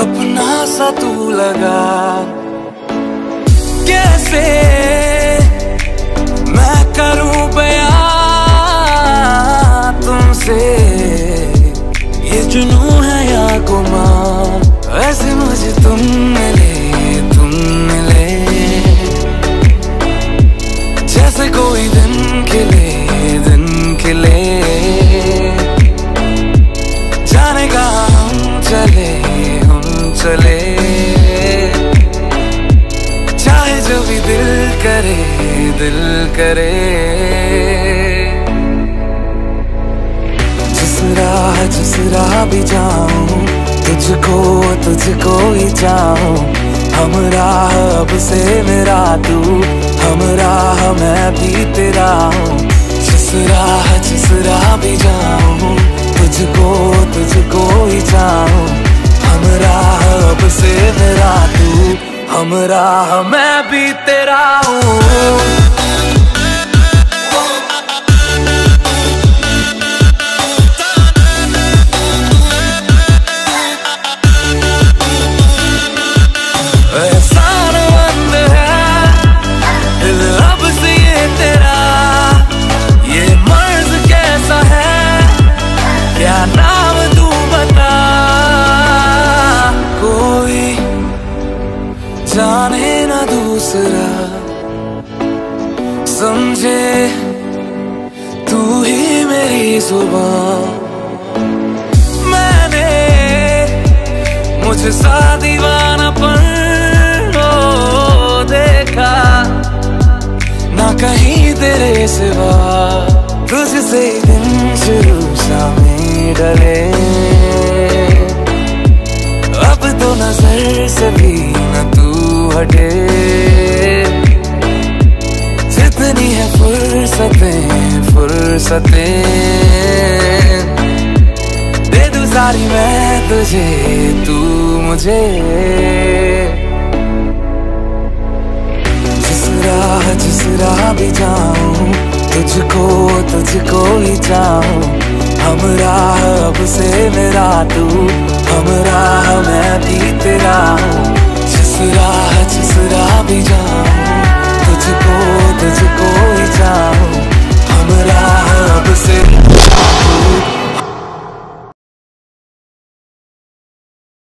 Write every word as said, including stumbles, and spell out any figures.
अपना सा तू लगा, कैसे मैं करूं बयां तुमसे, ये जुनून है या गुमान, ऐसे मुझे तुम मिले तुम मिले जैसे कोई दिन खिले दिन खिले, जाने का हम चले हम चले, चाहे जो भी दिल करे दिल करे, जिस राह जिस राह भी जाऊं तुझको तुझको ही चाहूं, हम राह अब से मेरा तू, हम राह मैं भी तेरा हूं, जिस राह जिस राह भी जाऊं तुझको तुझको ही चाहूं, हम राह अब से मेरा तू, हम राह मैं भी तेरा हूँ। जाने ना दूसरा समझे तू ही मेरी जुबान, मैंने मुझे सा दीवानापन देखा ना कहीं तेरे सिवा, तुझसे दिन शुरू सामी डरे, अब तो नजर से भी न तू हटे, जितनी है फुर्सतें फुर्सतें दे दूं सारी मैं तुझे तू मुझे, जिस राह जिस राह भी जाऊं तुझको तुझको ही चाहूं, हम राह अब से मेरा तू, हम राह मैं भी तेरा हूं, जिस राह जिस राह भी जाऊं